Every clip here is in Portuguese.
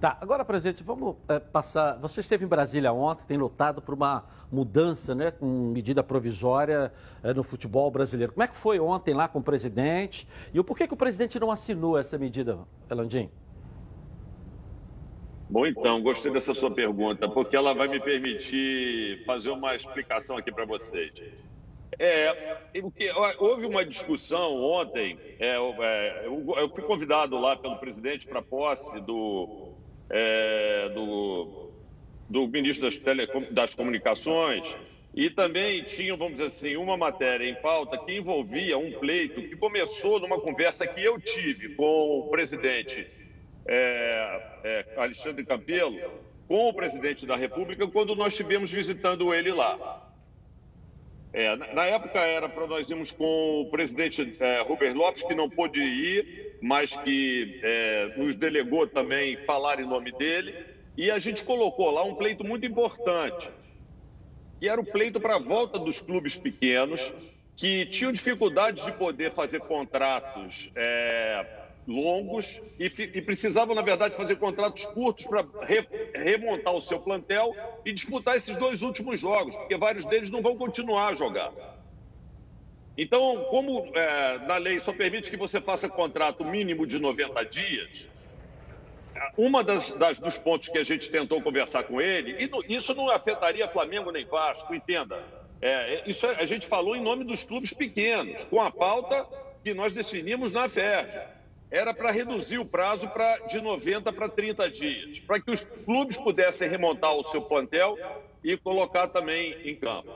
Tá, agora, presidente, vamos passar... Você esteve em Brasília ontem, tem lutado por uma mudança, né, com medida provisória no futebol brasileiro. Como é que foi ontem lá com o presidente? E por que que o presidente não assinou essa medida, Landim? Bom, então, gostei dessa sua pergunta, porque ela vai me permitir fazer uma explicação aqui para vocês. Houve uma discussão ontem, eu fui convidado lá pelo presidente para a posse do ministro das Comunicações, e também tinha, vamos dizer assim, uma matéria em pauta que envolvia um pleito que começou numa conversa que eu tive com o presidente Alexandre Campelo, com o presidente da República, quando nós estivemos visitando ele lá. Na época era para nós irmos com o presidente Rubens Lopes, que não pôde ir, mas que nos delegou também falar em nome dele. E a gente colocou lá um pleito muito importante, que era o pleito para a volta dos clubes pequenos, que tinham dificuldades de poder fazer contratos longos e precisavam, na verdade, fazer contratos curtos para remontar o seu plantel e disputar esses dois últimos jogos, porque vários deles não vão continuar a jogar. Então, como na lei só permite que você faça contrato mínimo de 90 dias, uma dos pontos que a gente tentou conversar com ele, isso não afetaria Flamengo nem Vasco, entenda. Isso a gente falou em nome dos clubes pequenos, com a pauta que nós definimos na FERJ. Era para reduzir o prazo de 90 para 30 dias, para que os clubes pudessem remontar o seu plantel e colocar também em campo.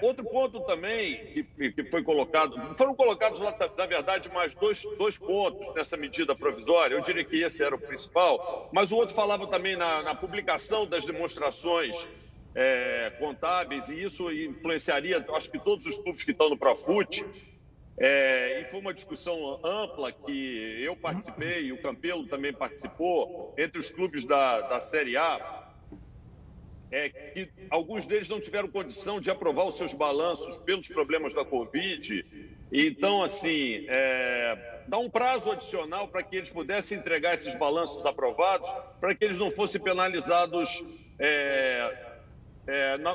Outro ponto também que foi colocado, foram colocados lá, na verdade, mais dois pontos nessa medida provisória. Eu diria que esse era o principal, mas o outro falava também na publicação das demonstrações contábeis, e isso influenciaria, acho que todos os clubes que estão no Profut. E foi uma discussão ampla que eu participei, o Campelo também participou, entre os clubes da Série A, que alguns deles não tiveram condição de aprovar os seus balanços pelos problemas da Covid. Então, assim, dá um prazo adicional para que eles pudessem entregar esses balanços aprovados, para que eles não fossem penalizados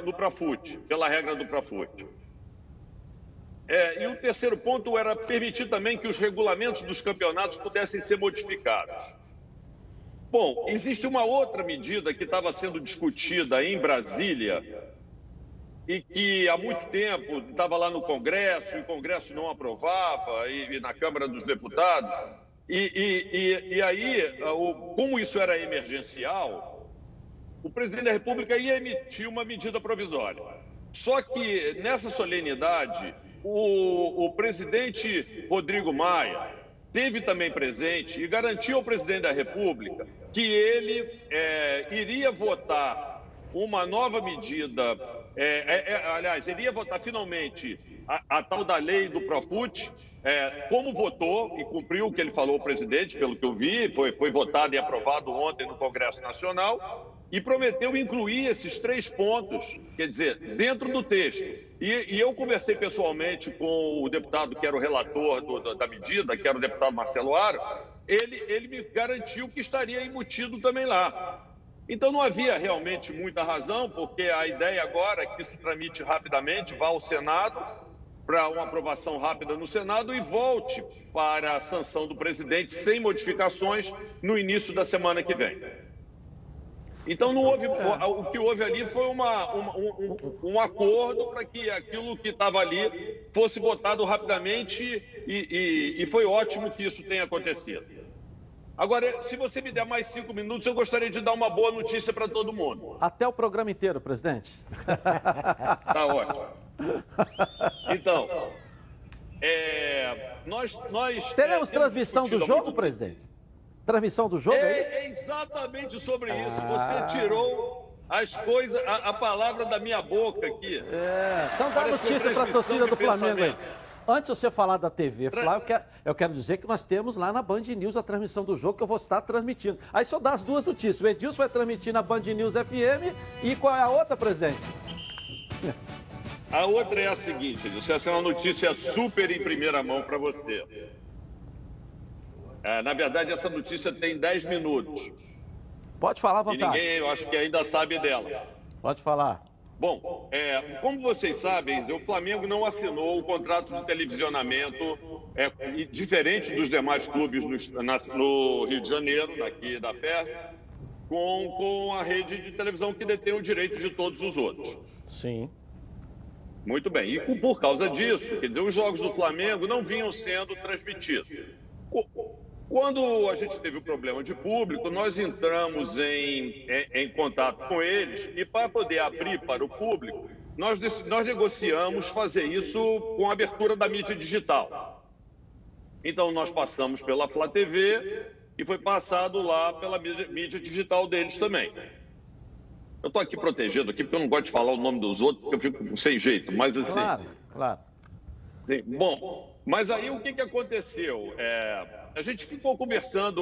no Prafute, pela regra do Prafute. E o terceiro ponto era permitir também que os regulamentos dos campeonatos pudessem ser modificados. Bom, existe uma outra medida que estava sendo discutida em Brasília e que há muito tempo estava lá no Congresso, e o Congresso não aprovava, e na Câmara dos Deputados. E aí, como isso era emergencial, o presidente da República ia emitir uma medida provisória. Só que nessa solenidade... O presidente Rodrigo Maia esteve também presente e garantiu ao presidente da República que ele iria votar uma nova medida, aliás, iria votar finalmente a tal da lei do Profut, como votou e cumpriu o que ele falou ao presidente, pelo que eu vi, foi votado e aprovado ontem no Congresso Nacional. E prometeu incluir esses três pontos, quer dizer, dentro do texto. E eu conversei pessoalmente com o deputado que era o relator da medida, que era o deputado Marcelo Aro, ele me garantiu que estaria embutido também lá. Então não havia realmente muita razão, porque a ideia agora é que isso tramite rapidamente, vá ao Senado, para uma aprovação rápida no Senado e volte para a sanção do presidente sem modificações no início da semana que vem. Então, não houve, o que houve ali foi um acordo para que aquilo que estava ali fosse votado rapidamente e foi ótimo que isso tenha acontecido. Agora, se você me der mais 5 minutos, eu gostaria de dar uma boa notícia para todo mundo. Até o programa inteiro, presidente. Tá ótimo. Então, nós teremos transmissão do jogo, presidente? Transmissão do jogo? É exatamente sobre isso. Você tirou as coisas, a palavra da minha boca aqui. Então dá notícia para a torcida do Flamengo aí. Antes de você falar da TV, Flá, eu quero dizer que nós temos lá na Band News a transmissão do jogo que eu vou estar transmitindo. Aí só dá as duas notícias. O Edilson vai transmitir na Band News FM. E qual é a outra, presidente? A outra é a seguinte, Edilson. Essa é uma notícia super em primeira mão para você. Na verdade, essa notícia tem 10 minutos. Pode falar, vontade. E ninguém, eu acho que ainda sabe dela. Pode falar. Bom, como vocês sabem, o Flamengo não assinou o contrato de televisionamento, diferente dos demais clubes no Rio de Janeiro, aqui da PER, com a rede de televisão que detém o direito de todos os outros. Sim. Muito bem. E por causa disso, quer dizer, os jogos do Flamengo não vinham sendo transmitidos. Quando a gente teve o problema de público, nós entramos em contato com eles e, para poder abrir para o público, nós negociamos fazer isso com a abertura da mídia digital. Então, nós passamos pela Fla TV e foi passado lá pela mídia digital deles também. Eu estou aqui protegido, porque eu não gosto de falar o nome dos outros, porque eu fico sem jeito, mas assim... Claro, claro. Sim. Bom, mas aí o que aconteceu? A gente ficou conversando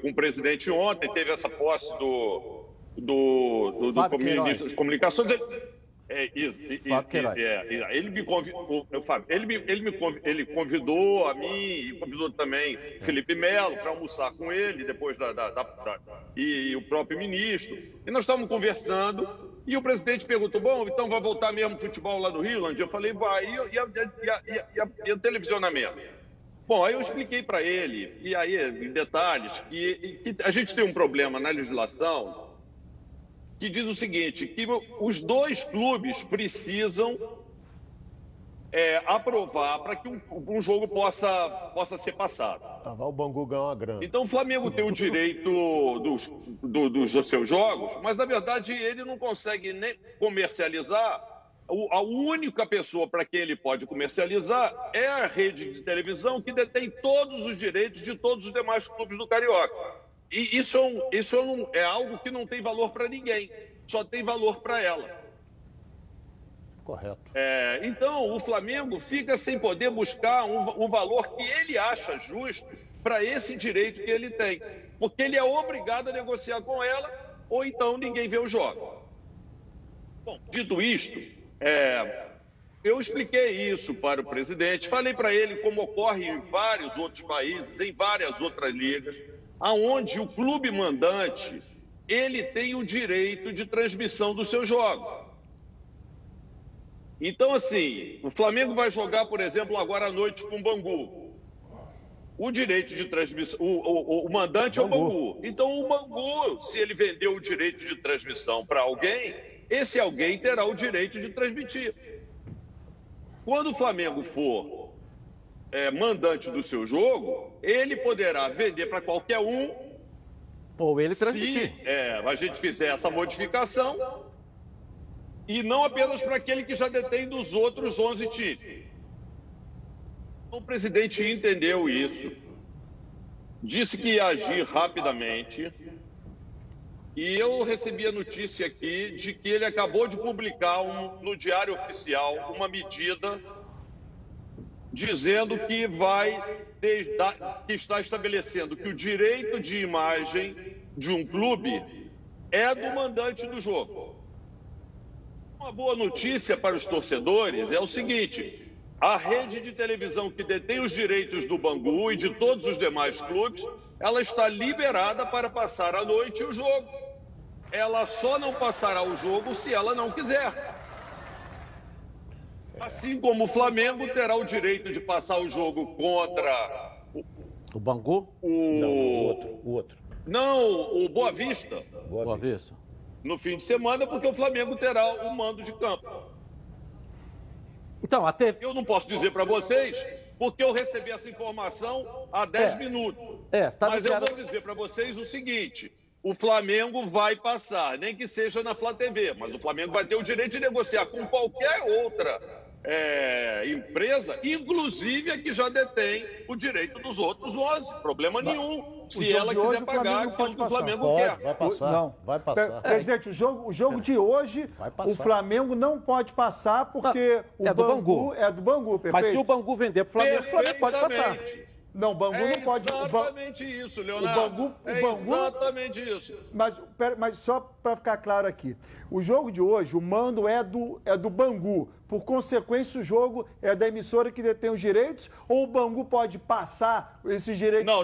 com o presidente ontem, teve essa posse do ministro das Comunicações. Ele convidou a mim e convidou também Felipe Melo para almoçar com ele, depois e o próprio ministro. E nós estávamos conversando. E o presidente perguntou, bom, então vai voltar mesmo futebol lá no Rio, Landim? Eu falei, vai, e o televisionamento? Bom, aí eu expliquei para ele, e aí em detalhes, que a gente tem um problema na legislação que diz o seguinte, que os dois clubes precisam aprovar para que um jogo possa ser passado. O Bangu ganha uma grana. Então o Flamengo tem o direito dos seus jogos, mas na verdade ele não consegue nem comercializar. A única pessoa para quem ele pode comercializar é a rede de televisão que detém todos os direitos de todos os demais clubes do Carioca. E isso é algo que não tem valor para ninguém, só tem valor para ela. Correto. Então, o Flamengo fica sem poder buscar um valor que ele acha justo para esse direito que ele tem, porque ele é obrigado a negociar com ela, ou então ninguém vê o jogo. Bom, dito isto, eu expliquei isso para o presidente, falei para ele como ocorre em vários outros países, em várias outras ligas, aonde o clube mandante ele tem o direito de transmissão do seu jogo. Então, assim, o Flamengo vai jogar, por exemplo, agora à noite com o Bangu. O direito de transmissão, o mandante Bangu. É o Bangu. Então, o Bangu, se ele vendeu o direito de transmissão para alguém, esse alguém terá o direito de transmitir. Quando o Flamengo for mandante do seu jogo, ele poderá vender para qualquer um. Ou ele transmitir. Se a gente fizer essa modificação... E não apenas para aquele que já detém dos outros 11 times. O presidente entendeu isso. Disse que ia agir rapidamente. E eu recebi a notícia aqui de que ele acabou de publicar no Diário Oficial uma medida dizendo que que está estabelecendo que o direito de imagem de um clube é do mandante do jogo. Uma boa notícia para os torcedores é o seguinte, a rede de televisão que detém os direitos do Bangu e de todos os demais clubes, ela está liberada para passar à noite o jogo. Ela só não passará o jogo se ela não quiser. Assim como o Flamengo terá o direito de passar o jogo contra... O Bangu? Não, o outro. Não, o Boa Vista. Boa Vista. No fim de semana, porque o Flamengo terá o mando de campo. Então, eu não posso dizer para vocês, porque eu recebi essa informação há 10 minutos. Mas eu vou dizer para vocês o seguinte, o Flamengo vai passar, nem que seja na Fla TV, mas o Flamengo vai ter o direito de negociar com qualquer outra empresa, inclusive a que já detém o direito dos outros 11, problema nenhum. Se ela quiser pagar, o que o Flamengo quer. Vai passar. Não, vai passar. Presidente, o jogo de hoje, o Flamengo não pode passar porque o Bangu é do Bangu, perfeito? Mas se o Bangu vender para o Flamengo pode passar. Não, o Bangu é não pode... Exatamente isso, Leonardo. O Bangu... Exatamente isso. Mas só para ficar claro aqui, o jogo de hoje, o mando é do Bangu. Por consequência, o jogo é da emissora que detém os direitos, ou o Bangu pode passar esses direitos... Não.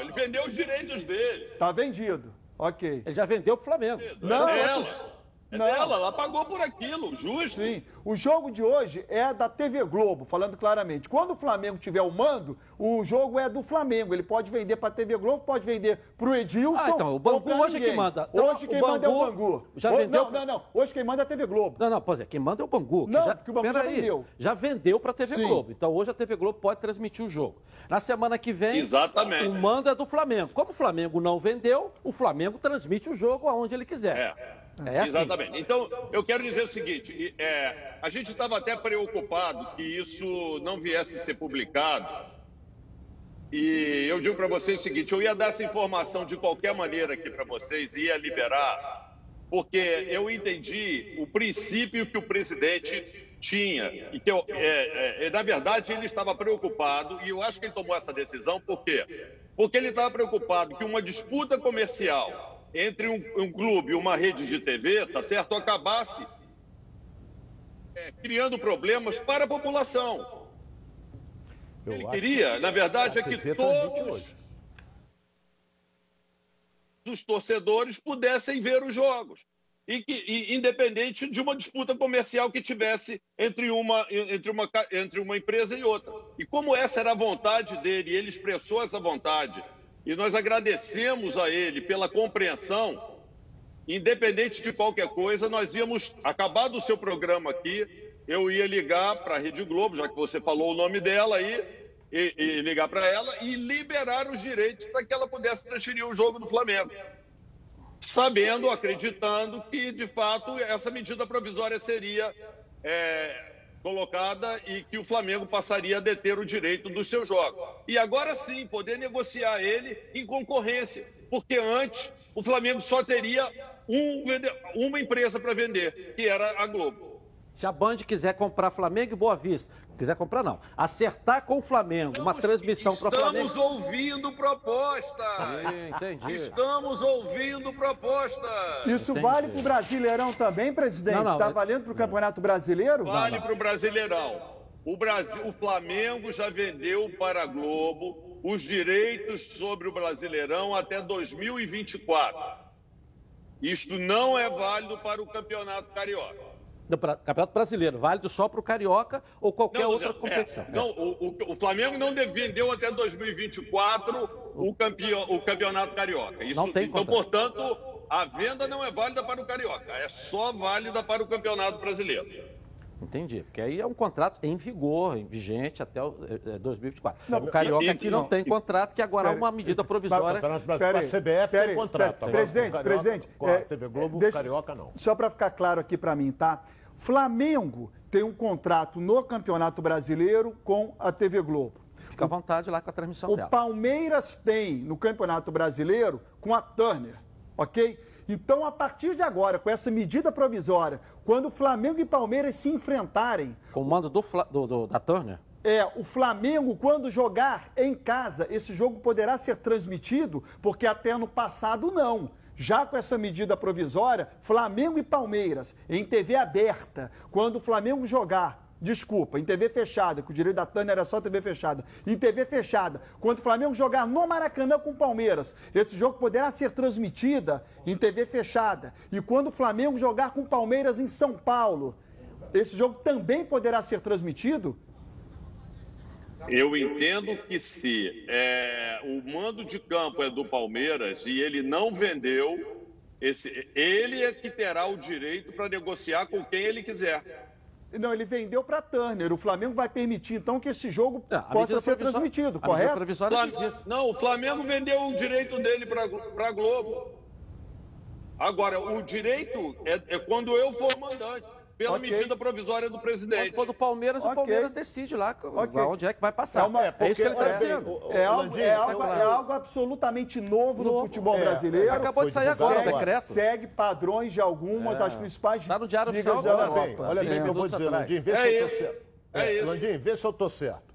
Ele vendeu os direitos dele. Tá vendido. Ok. Ele já vendeu pro Flamengo. Não, ela pagou por aquilo, justo. Sim. O jogo de hoje é da TV Globo, falando claramente. Quando o Flamengo tiver o mando, o jogo é do Flamengo. Ele pode vender para a TV Globo, pode vender para o Edilson. Ah, então, o Bangu hoje é quem manda. Então, hoje quem manda é o Bangu. Já vendeu? Não. Hoje quem manda é a TV Globo. Não, pois é, quem manda é o Bangu. Não, porque o Bangu já vendeu. Já vendeu para a TV Globo. Então, hoje a TV Globo pode transmitir o jogo. Na semana que vem, exatamente, o mando é do Flamengo. Como o Flamengo não vendeu, o Flamengo transmite o jogo aonde ele quiser. É assim. Exatamente. Então, eu quero dizer o seguinte, a gente estava até preocupado que isso não viesse a ser publicado. E eu digo para vocês o seguinte, eu ia dar essa informação de qualquer maneira aqui para vocês, ia liberar, porque eu entendi o princípio que o presidente tinha. E que na verdade, ele estava preocupado, e eu acho que ele tomou essa decisão, por quê? Porque ele estava preocupado que uma disputa comercial entre um clube e uma rede de TV, tá certo, acabasse criando problemas para a população. Ele queria, na verdade, é que todos os torcedores pudessem ver os jogos. E independente de uma disputa comercial que tivesse entre uma empresa e outra. E como essa era a vontade dele, ele expressou essa vontade, e nós agradecemos a ele pela compreensão, independente de qualquer coisa, nós íamos, acabado o seu programa aqui, eu ia ligar para a Rede Globo, já que você falou o nome dela aí, e ligar para ela e liberar os direitos para que ela pudesse transferir o jogo do Flamengo. Sabendo, acreditando que, de fato, essa medida provisória seria colocada e que o Flamengo passaria a deter o direito dos seus jogos. E agora sim, poder negociar ele em concorrência, porque antes o Flamengo só teria uma empresa para vender, que era a Globo. Se a Band quiser comprar Flamengo e Boa Vista, quiser comprar não, acertar com o Flamengo, uma transmissão para o Flamengo... Estamos ouvindo proposta! Entendi. Estamos ouvindo proposta! Isso vale para o Brasileirão também, presidente? Está valendo para o Campeonato Brasileiro? Vale para o Brasileirão. O Flamengo já vendeu para a Globo os direitos sobre o Brasileirão até 2024. Isto não é válido para o Campeonato Carioca. Campeonato Brasileiro, válido só para o Carioca ou qualquer outra competição. Não, o Flamengo não vendeu até 2024 o Campeonato Carioca. Isso, não tem então, portanto, a venda não é válida para o Carioca, é só válida para o Campeonato Brasileiro. Entendi, porque aí é um contrato em vigor, em vigente até 2024. Não, o Carioca aqui não tem contrato, que agora é uma medida provisória. Para a CBF tem contrato. Presidente, com a TV Globo, o Carioca não. Só para ficar claro aqui para mim, tá? Flamengo tem um contrato no Campeonato Brasileiro com a TV Globo. Fica à vontade lá com a transmissão dela. O Palmeiras tem no Campeonato Brasileiro com a Turner, ok? Então, a partir de agora, com essa medida provisória, quando Flamengo e Palmeiras se enfrentarem... Comando da Turner? O Flamengo, quando jogar em casa, esse jogo poderá ser transmitido, porque até no passado não. Já com essa medida provisória, Flamengo e Palmeiras, em TV aberta, quando o Flamengo jogar... Desculpa, em TV fechada, que o direito da Tânia era só TV fechada. Em TV fechada, quando o Flamengo jogar no Maracanã com o Palmeiras, esse jogo poderá ser transmitida em TV fechada. E quando o Flamengo jogar com o Palmeiras em São Paulo, esse jogo também poderá ser transmitido? Eu entendo que se o mando de campo é do Palmeiras e ele não vendeu, ele é que terá o direito para negociar com quem ele quiser. Não, ele vendeu para Turner. O Flamengo vai permitir, então, que esse jogo possa ser transmitido, correto? Não, o Flamengo vendeu o direito dele para a Globo. Agora, o direito é quando eu for mandante, pela medida provisória do presidente. Quando o Palmeiras decide lá onde é que vai passar. É isso que ele está dizendo. É algo absolutamente novo no futebol brasileiro. Acabou de sair agora o decreto. Segue padrões de alguma das principais ligas da Europa. Olha bem o que eu vou dizer, Landim. Vê se eu estou certo.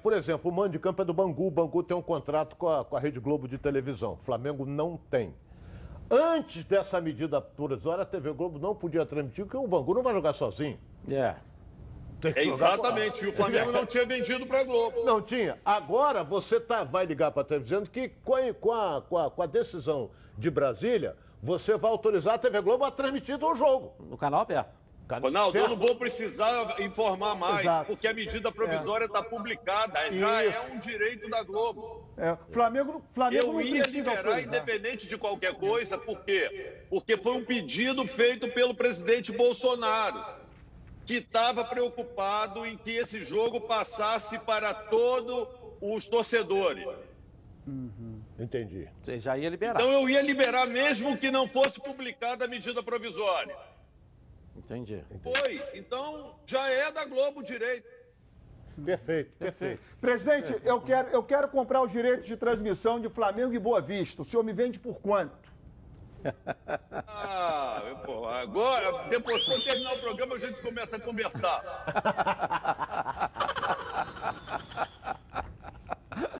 Por exemplo, o mando de campo é do Bangu. O Bangu tem um contrato com a Rede Globo de televisão. O Flamengo não tem. Antes dessa medida provisória, a TV Globo não podia transmitir, porque o Bangu não vai jogar sozinho. Exatamente. E o Flamengo não tinha vendido para a Globo. Não tinha. Agora você vai ligar para a TV dizendo que com a decisão de Brasília, você vai autorizar a TV Globo a transmitir o jogo. No canal aberto. Não, eu não vou precisar informar mais, porque a medida provisória está publicada, já é um direito da Globo. Flamengo não precisa liberar independente de qualquer coisa, por quê? Porque foi um pedido feito pelo presidente Bolsonaro, que estava preocupado em que esse jogo passasse para todos os torcedores. Entendi. Você já ia liberar. Então eu ia liberar mesmo que não fosse publicada a medida provisória. Entendi. Foi, então já é da Globo o direito. Perfeito. Presidente, eu quero comprar os direitos de transmissão de Flamengo e Boa Vista. O senhor me vende por quanto? Agora, depois quando terminar o programa, a gente começa a conversar.